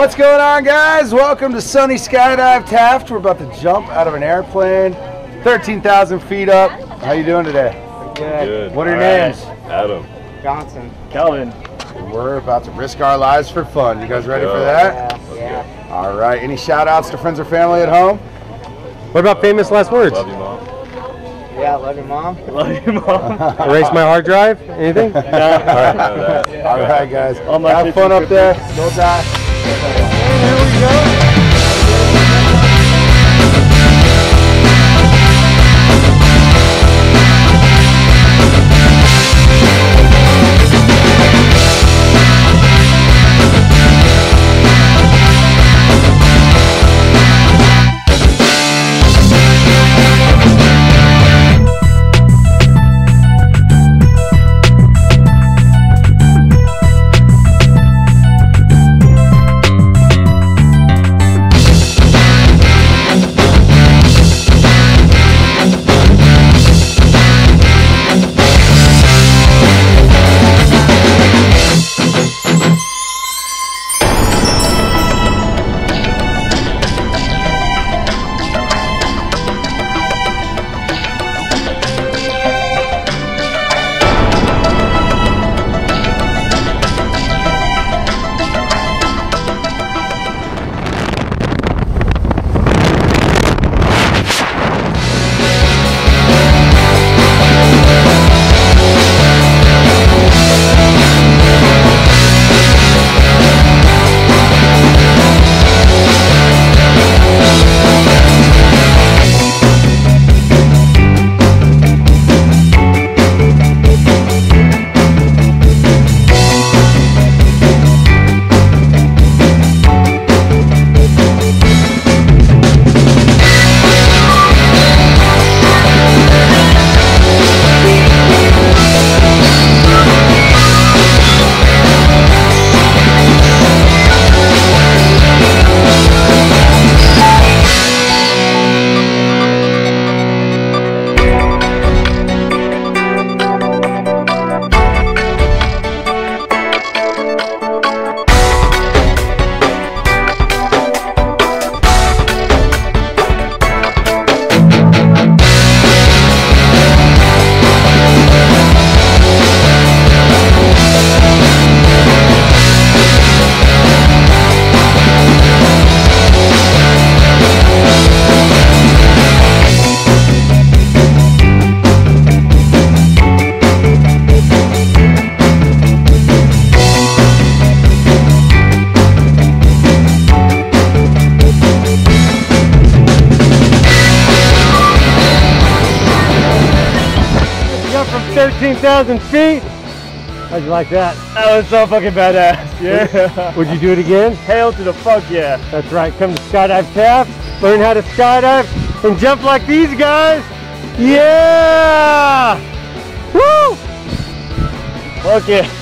What's going on, guys? Welcome to Sunny Skydive Taft. We're about to jump out of an airplane, 13,000 feet up. How you doing today? Good. What are your names? Adam. Johnson. Kelvin. We're about to risk our lives for fun. You guys ready for that? Yeah. All right. Any shout outs to friends or family at home? What about famous last words? Love you, Mom. Yeah, love you, Mom. Love you, Mom. Erase my hard drive? Anything? No. All right. Yeah. All right, guys. Have fun up there. Don't die. Here we go. From 13,000 feet. How'd you like that? That was so fucking badass. Yeah. Would you do it again? Hail to the fuck yeah. That's right. Come to Skydive Taft, learn how to skydive, and jump like these guys. Yeah. Woo! Fuck yeah.